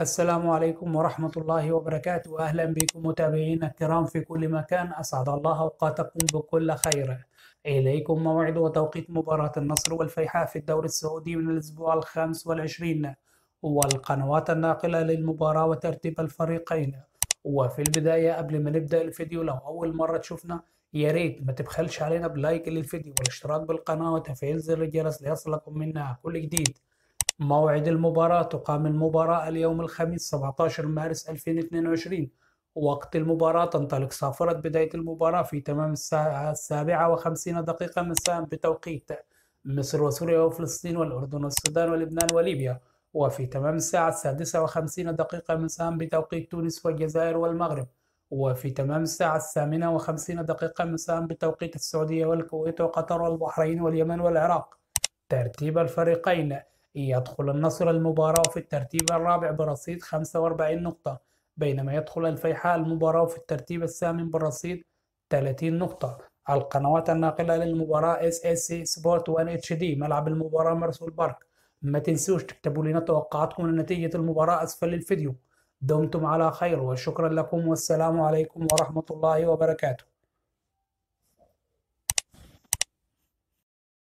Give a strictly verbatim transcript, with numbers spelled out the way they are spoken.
السلام عليكم ورحمة الله وبركاته. أهلا بكم متابعين الكرام في كل مكان، أسعد الله أوقاتكم بكل خير. إليكم موعد وتوقيت مباراة النصر والفيحاء في الدوري السعودي من الأسبوع الخامس والعشرين والقنوات الناقلة للمباراة وترتيب الفريقين. وفي البداية قبل ما نبدأ الفيديو، لو أول مرة تشوفنا يا ريت ما تبخلش علينا بلايك للفيديو والاشتراك بالقناة وتفعيل زر الجرس ليصلكم منا كل جديد. موعد المباراة: تقام المباراة اليوم الخميس سبعة عشر مارس ألفين واثنين وعشرين. وقت المباراة: تنطلق صافرة بداية المباراة في تمام الساعة السابعة وخمسين دقيقة مساء بتوقيت مصر وسوريا وفلسطين والأردن والسودان ولبنان وليبيا، وفي تمام الساعة السادسة وخمسين دقيقة مساء بتوقيت تونس والجزائر والمغرب، وفي تمام الساعة الثامنة وخمسين دقيقة مساء بتوقيت السعودية والكويت وقطر والبحرين واليمن والعراق. ترتيب الفريقين: يدخل النصر المباراة في الترتيب الرابع برصيد خمسة وأربعين نقطة، بينما يدخل الفيحاء المباراة في الترتيب الثامن برصيد ثلاثين نقطة. القنوات الناقلة للمباراة ssc sports وان اتش دي. ملعب المباراة مرسول بارك. ما تنسوش تكتبوا لنا توقعاتكم لنتيجة المباراة أسفل الفيديو. دمتم على خير وشكرا لكم، والسلام عليكم ورحمة الله وبركاته.